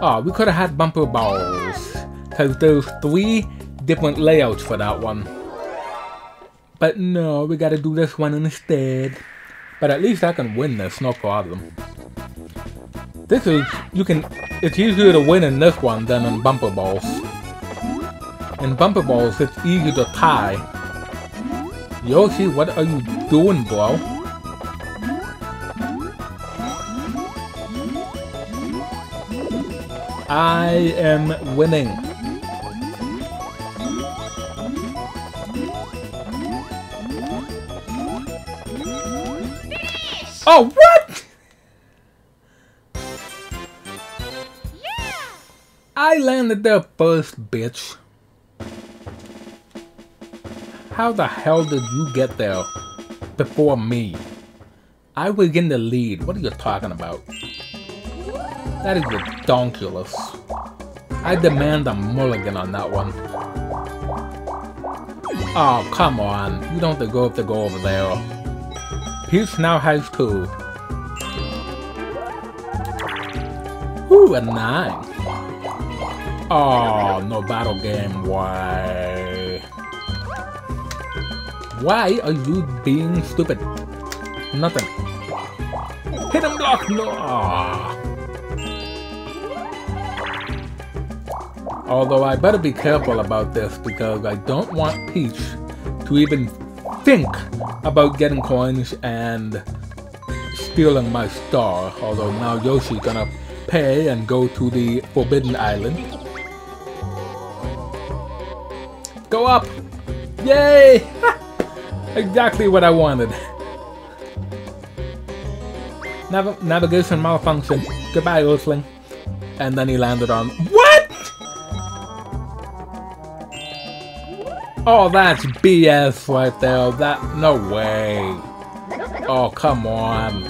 Oh, we could have had bumper balls, because there's 3 different layouts for that one. But no, we gotta do this one instead. But at least I can win this, no problem. This is, you can, it's easier to win in this one than in bumper balls. In bumper balls, it's easier to tie. Yoshi, what are you doing, bro? I am winning. Fish. Oh, what? Yeah. I landed there first, bitch. How the hell did you get there before me? I was in the lead. What are you talking about? That is ridiculous. I demand a mulligan on that one. Oh, come on. You don't deserve to go over there. Peach now has 2. Ooh, a 9. Oh, no battle game. Why? Why are you being stupid? Nothing. Hit him block! No! Oh. Although I better be careful about this because I don't want Peach to even think about getting coins and stealing my star. Although now Yoshi's gonna pay and go to the Forbidden Island. Go up! Yay! Exactly what I wanted. Navigation malfunction. Goodbye, Earthling. And then he landed on... What?! Oh, that's BS right there. That, no way. Oh, come on.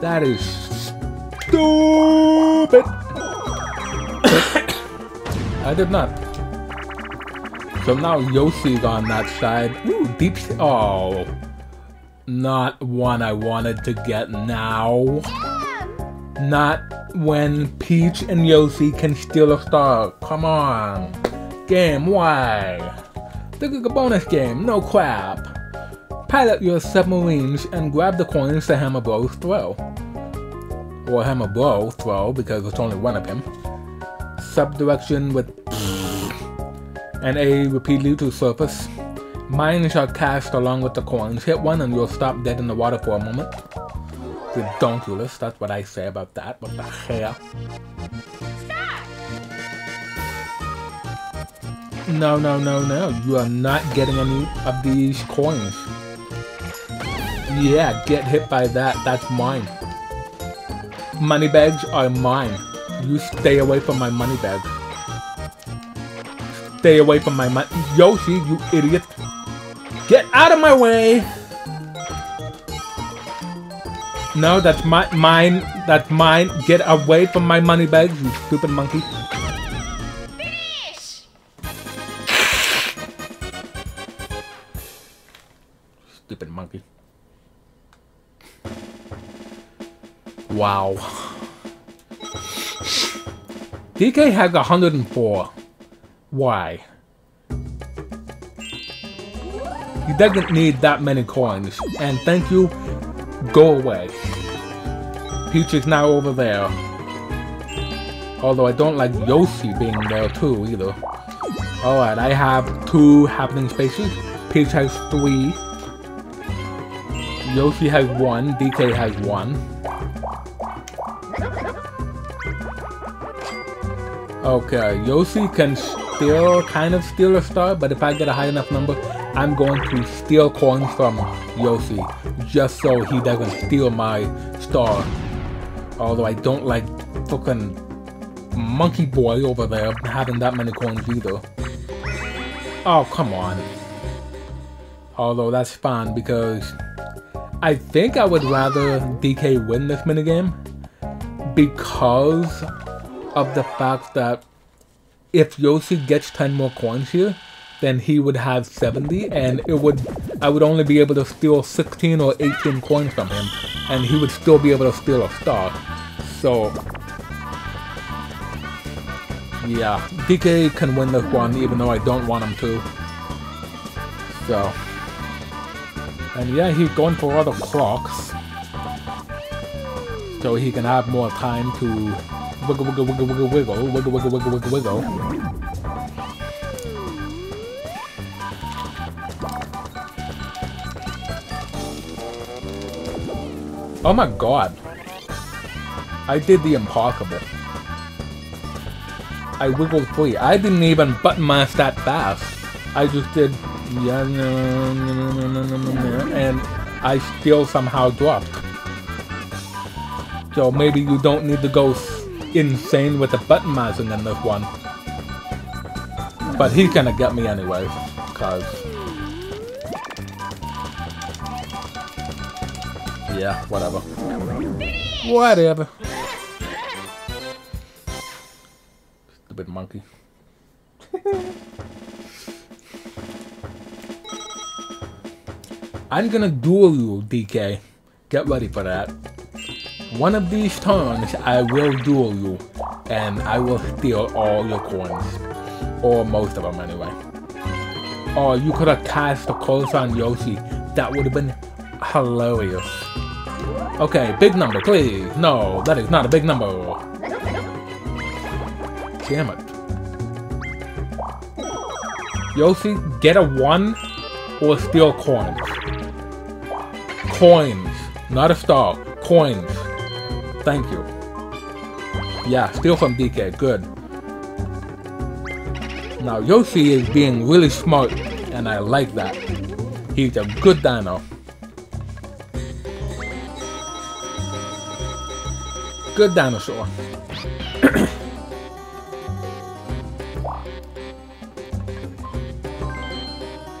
That is stupid. I did not. So now Yoshi's on that side. Ooh, deep. Oh, not one I wanted to get now. Not when Peach and Yoshi can steal a star. Come on. Game, why? This is a bonus game, no crap. Pilot your submarines and grab the coins to Hammer Bro's throw. Or Hammer Bro throw, because it's only one of him. Subdirection with and A repeatedly to surface. Mines are cast along with the coins. Hit one and you'll stop dead in the water for a moment. Ridiculous, that's what I say about that. What the hell? Stop. No, no, no, no. You are not getting any of these coins. Yeah, get hit by that. That's mine. Money bags are mine. You stay away from my money bags. Stay away from my money. Yoshi, you idiot. Get out of my way. No, that's mine, that's mine. Get away from my money bags, you stupid monkey. Finish. Stupid monkey. Wow. DK has 104. Why? He doesn't need that many coins. And thank you. Go away. Peach is now over there. Although I don't like Yoshi being there too, either. Alright, I have 2 happening spaces. Peach has 3. Yoshi has 1. DK has 1. Okay, Yoshi can still kind of steal a star, but if I get a high enough number, I'm going to steal coins from Yoshi, just so he doesn't steal my star. Although I don't like fucking monkey boy over there having that many coins either. Oh, come on. Although that's fine because I think I would rather DK win this minigame because of the fact that if Yoshi gets 10 more coins here, then he would have 70, and I would only be able to steal 16 or 18 coins from him, and he would still be able to steal a star. So yeah, DK can win this one, even though I don't want him to. So, and yeah, he's going for all the clocks, so he can have more time to wiggle, wiggle, wiggle, wiggle, wiggle, wiggle, wiggle, wiggle, wiggle, wiggle. Oh my god! I did the impossible. I wiggled free. I didn't even button mash that fast. I just did, yeah, and I still somehow dropped. So maybe you don't need to go insane with the button mashing in this one. But he's gonna get me anyway, cause yeah, whatever. Whatever. Stupid monkey. I'm gonna duel you, DK. Get ready for that. One of these turns, I will duel you, and I will steal all your coins. Or most of them, anyway. Oh, you could have cast a curse on Yoshi. That would have been hilarious. Okay, big number, please. No, that is not a big number. Damn it. Yoshi, get a 1 or steal coins. Coins, not a star. Coins. Thank you. Yeah, steal from DK. Good. Now, Yoshi is being really smart, and I like that. He's a good dino. Good dinosaur.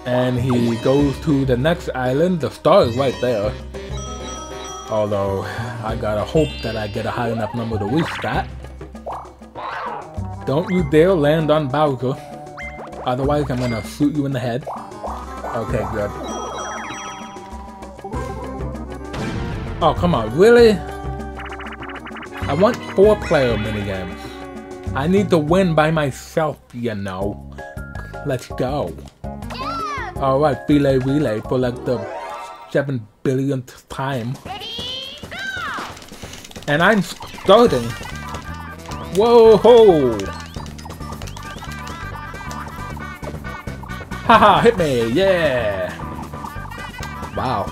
And he goes to the next island. The star is right there. Although, I gotta hope that I get a high enough number to reach that. Don't you dare land on Bowser. Otherwise, I'm gonna shoot you in the head. Okay, good. Oh, come on, really? I want 4-player minigames. I need to win by myself, you know. Let's go. Yeah. Alright, relay, relay for like the 7 billionth time. And I'm starting. Whoa ho! Haha, hit me, yeah! Wow.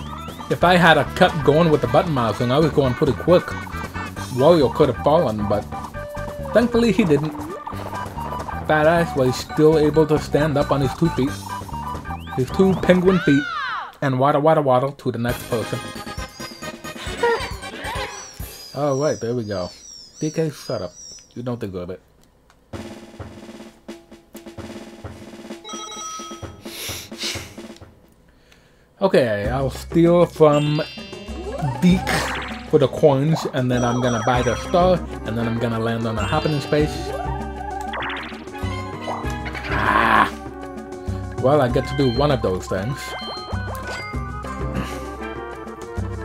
If I had a cut going with the button mousing, I was going pretty quick. Wario could have fallen, but thankfully he didn't. Badass was still able to stand up on his 2 feet. His 2 penguin feet. And waddle, waddle, waddle to the next person. Alright, there we go. DK, shut up. You don't deserve it. Okay, I'll steal from Deke for the coins, and then I'm gonna buy the star, and then I'm gonna land on a happening space. Ah! Well, I get to do one of those things.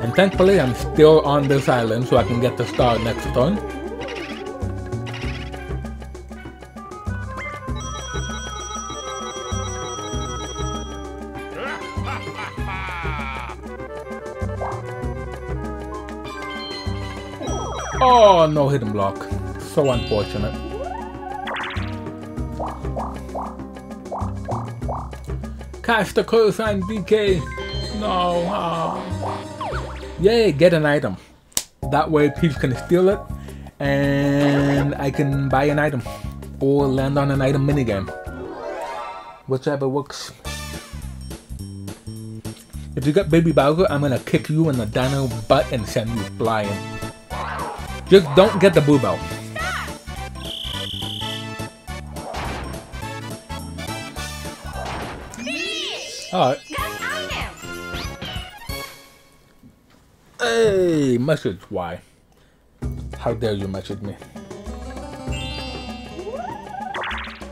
And thankfully, I'm still on this island, so I can get the star next turn. Oh, no hidden block. So unfortunate. Cast the curse on DK. No. Yay, get an item. That way Peach can steal it, and I can buy an item or land on an item minigame. Whichever works. If you got Baby Bowser, I'm gonna kick you in the dino butt and send you flying. Just don't get the Boo Bell. Alright. Hey, message, why? How dare you message me?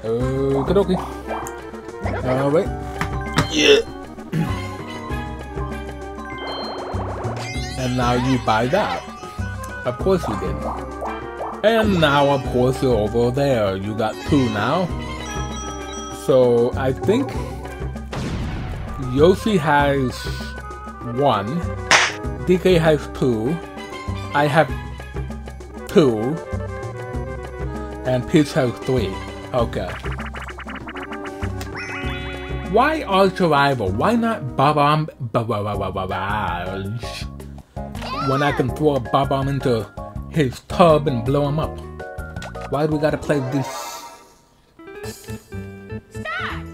Okie dokie. Wait. Yeah. And now you buy that. Of course you did. And now, of course, you're over there. You got two now. So, I think Yoshi has one. DK has two. I have two. And Peach has three. Okay. Why Arch Rival? Why not Bob-omb? When I can throw a Bob-omb into his tub and blow him up. Why do we gotta play this? Stop!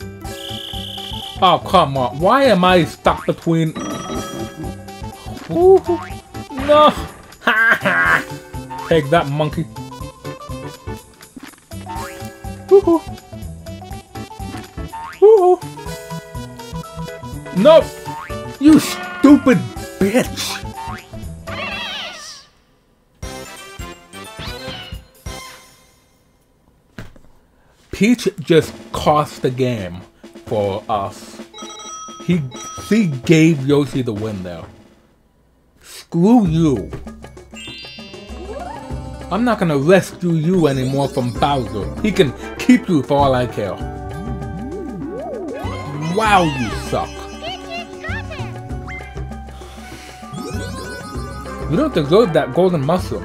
Oh, come on. Why am I stuck between... Ooh, no! Take that, monkey. Woohoo! Woohoo! No! You stupid bitch! Peach just cost the game for us. She gave Yoshi the win there. Screw you. I'm not gonna rescue you anymore from Bowser. He can keep you for all I care. Wow, you suck. You don't deserve that golden mushroom.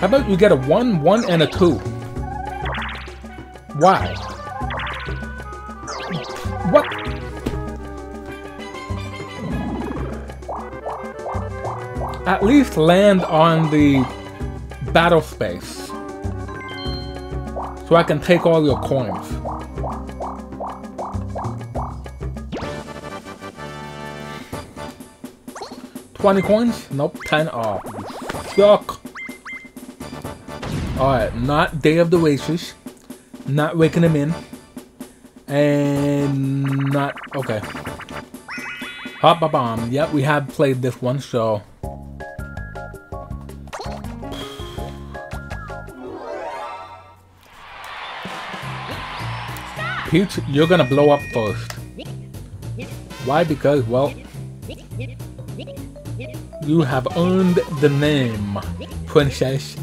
How about you get a 1, 1, and a 2? Why? What? At least land on the battle space. So I can take all your coins. $20 coins? Nope, 10 off. Suck. Alright, not Day of the Races, not Waking Him In, and not, okay. Hop-a-bomb, yep, we have played this one, so. Peach, you're gonna blow up first. Why? Because, well, you have earned the name, Princess.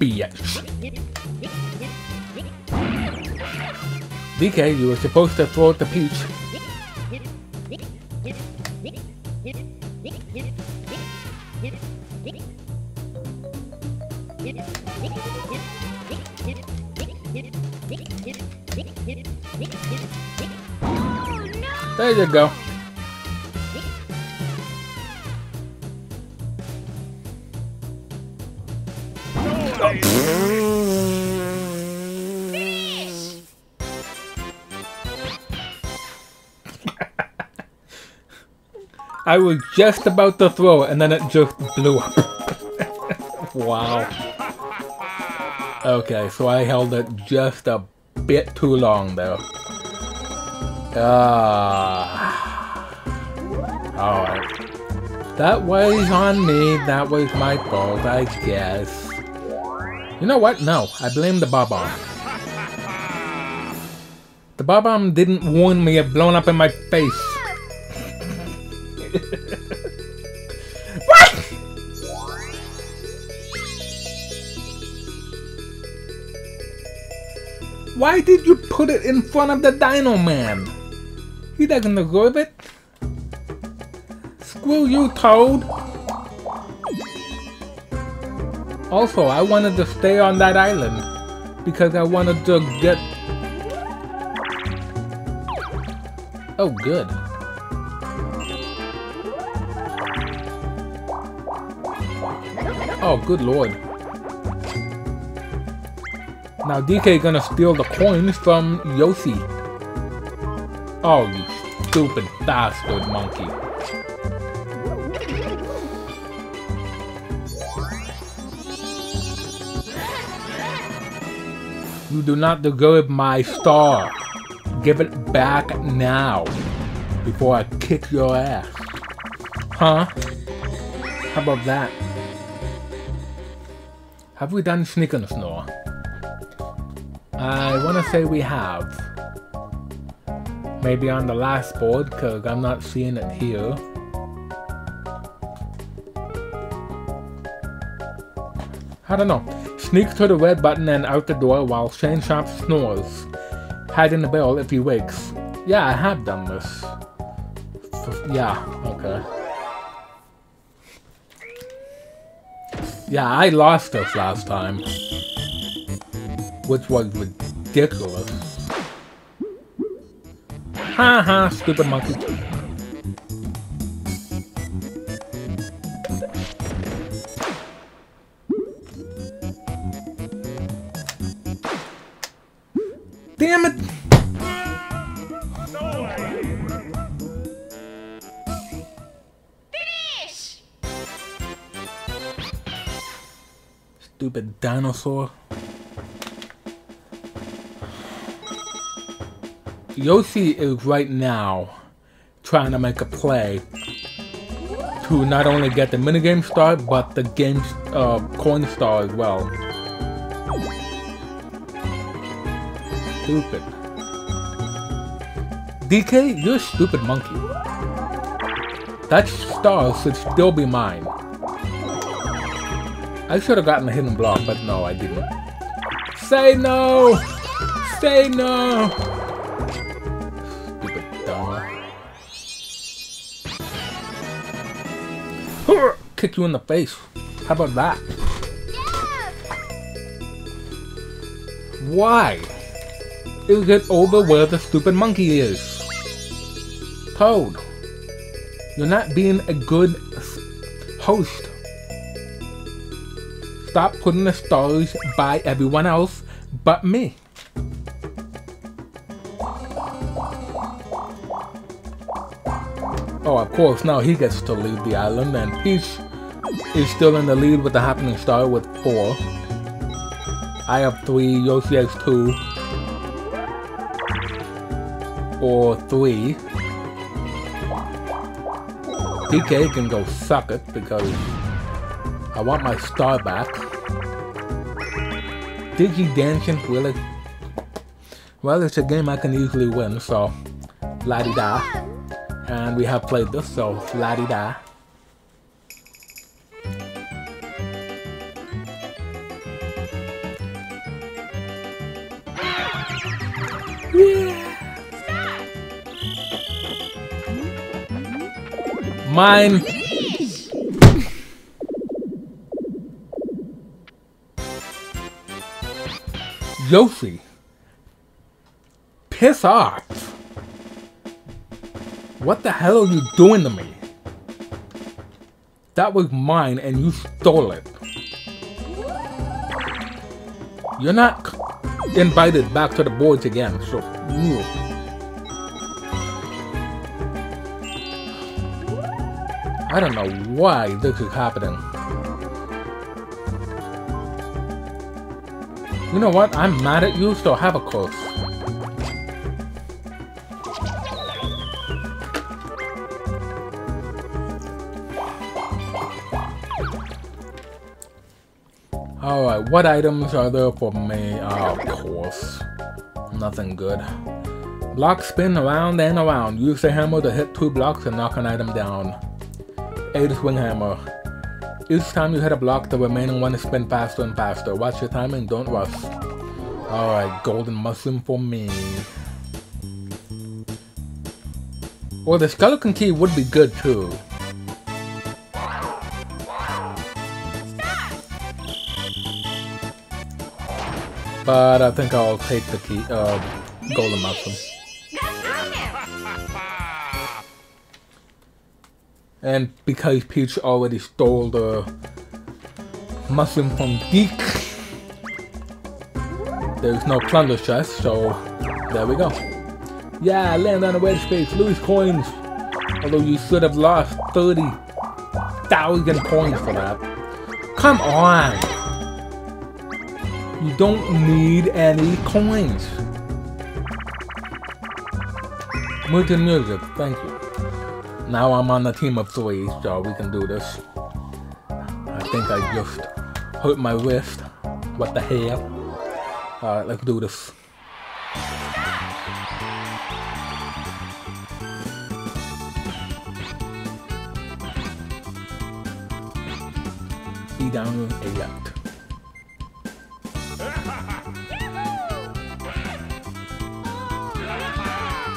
Bitch. DK, you were supposed to throw it to Peach. Oh, no! There you go. I was just about to throw it and then it just blew up. Wow. Okay, so I held it just a bit too long there. Alright. That was on me, that was my fault, I guess. You know what? No, I blame the Bob-omb. The Bob-omb didn't warn me of blowing up in my face. What? Why did you put it in front of the Dino Man? He doesn't deserve it. Screw you, Toad. Also, I wanted to stay on that island because I wanted to get... Oh, good. Oh, good lord. Now DK gonna steal the coins from Yoshi. Oh, you stupid bastard monkey. You do not deserve my star. Give it back now. Before I kick your ass. Huh? How about that? Have we done Sneak and Snore? I want to say we have. Maybe on the last board, because I'm not seeing it here. I don't know. Sneak to the red button and out the door while Shane Sharp snores. Hide in the barrel if he wakes. Yeah, I have done this. Yeah, okay. Yeah, I lost this last time. Which was ridiculous. Haha, stupid monkey. Damn it! Finish! Stupid dinosaur. Yoshi is right now trying to make a play to not only get the minigame star, but the game's coin star as well. Stupid. DK, you're a stupid monkey. That star should still be mine. I should have gotten a hidden block, but no, I didn't. Say no! Say no! Stupid dumb. Kick you in the face. How about that? Why? Is it over where the stupid monkey is? Toad, you're not being a good host. Stop putting the stars by everyone else but me. Oh, of course, now he gets to leave the island, and Peach is still in the lead with the happening star with 4. I have 3, Yoshi has 2. Or 3. DK can go suck it because I want my star back. Digi Dancing, really? Well, it's a game I can easily win, so la-di-da. And we have played this, so la-di-da. Mine. Yoshi, piss off. What the hell are you doing to me? That was mine and you stole it. You're not invited back to the boards again, so... I don't know why this is happening. You know what? I'm mad at you, so have a curse. Alright, what items are there for me? Oh, of course. Nothing good. Blocks spin around and around. Use the hammer to hit 2 blocks and knock an item down. A swing hammer. Each time you hit a block, the remaining one is spin faster and faster. Watch your time and don't rush. Alright, golden mushroom for me. Well, the skeleton key would be good too. But I think I'll take the key, golden mushroom. And because Peach already stole the mushroom from Deke, there's no plunder chest, so there we go. Yeah, land on a red space, lose coins. Although you should have lost 30,000 coins for that. Come on! You don't need any coins. Move to music, thank you. Now I'm on a team of 3, so we can do this. I think I just hurt my wrist. What the hell? Alright, let's do this. down a lot.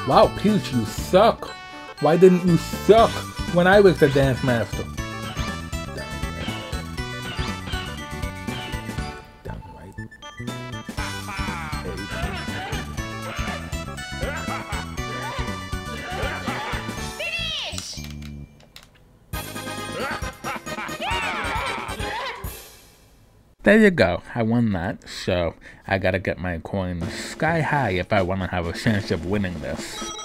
Wow, Peach, you suck! Why didn't you suck when I was the dance master? There you go, I won that, so I gotta get my coins sky high if I wanna have a chance of winning this.